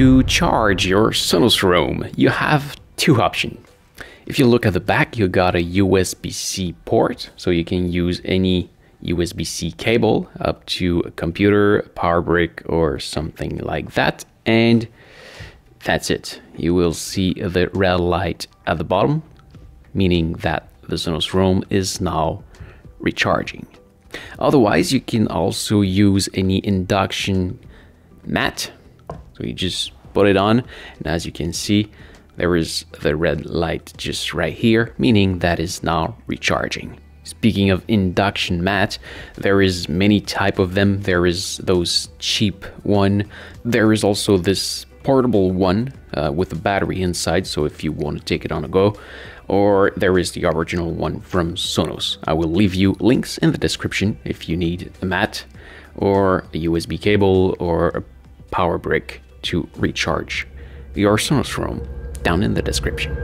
to charge your Sonos Roam, you have two options. If you look at the back, you got a USB-C port, so you can use any USB-C cable up to a computer, a power brick, or something like that. And that's it. You will see the red light at the bottom, meaning that the Sonos Roam is now recharging. Otherwise, you can also use any induction mat. So you just put it on, and as you can see, there is the red light just right here, meaning that is now recharging. Speaking of induction mat, there is many type of them. There is those cheap one. There is also this portable one with a battery inside, so if you want to take it on a go, or there is the original one from Sonos. I will leave you links in the description if you need a mat or a USB cable or a power brick to recharge your Sonos Roam down in the description.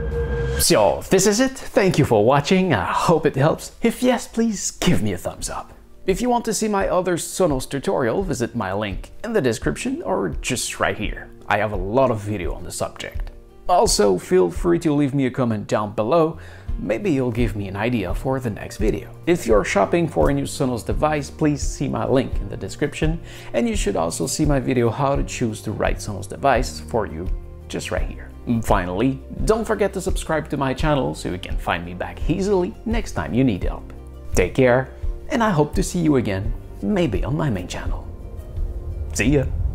So this is it. Thank you for watching. I hope it helps. If yes, please give me a thumbs up. If you want to see my other Sonos tutorial, visit my link in the description or just right here. I have a lot of video on the subject. Also, feel free to leave me a comment down below. Maybe you'll give me an idea for the next video. If you're shopping for a new Sonos device, please see my link in the description. And you should also see my video how to choose the right Sonos device for you, just right here. Finally, don't forget to subscribe to my channel so you can find me back easily next time you need help. Take care, and I hope to see you again, maybe on my main channel. See ya!